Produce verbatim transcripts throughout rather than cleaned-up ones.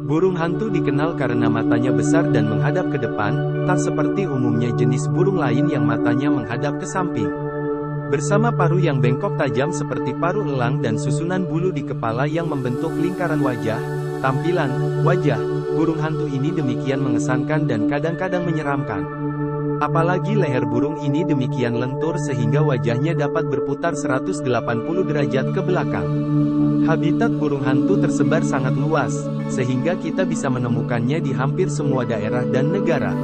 Burung hantu dikenal karena matanya besar dan menghadap ke depan, tak seperti umumnya jenis burung lain yang matanya menghadap ke samping. Bersama paruh yang bengkok tajam seperti paruh elang dan susunan bulu di kepala yang membentuk lingkaran wajah, tampilan wajah burung hantu ini demikian mengesankan dan kadang-kadang menyeramkan. Apalagi leher burung ini demikian lentur sehingga wajahnya dapat berputar seratus delapan puluh derajat ke belakang. Habitat burung hantu tersebar sangat luas, sehingga kita bisa menemukannya di hampir semua daerah dan negara.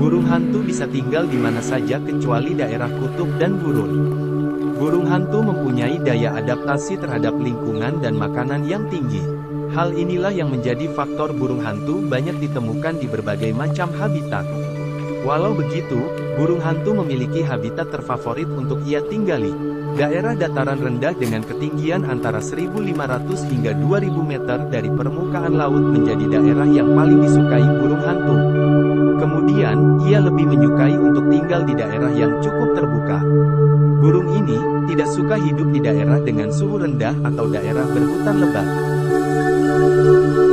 Burung hantu bisa tinggal di mana saja kecuali daerah kutub dan gurun. Burung hantu mempunyai daya adaptasi terhadap lingkungan dan makanan yang tinggi. Hal inilah yang menjadi faktor burung hantu banyak ditemukan di berbagai macam habitat. Walau begitu, burung hantu memiliki habitat terfavorit untuk ia tinggali. Daerah dataran rendah dengan ketinggian antara seribu lima ratus hingga dua ribu meter dari permukaan laut menjadi daerah yang paling disukai burung hantu. Kemudian, ia lebih menyukai untuk tinggal di daerah yang cukup terbuka. Burung ini tidak suka hidup di daerah dengan suhu rendah atau daerah berhutan lebat.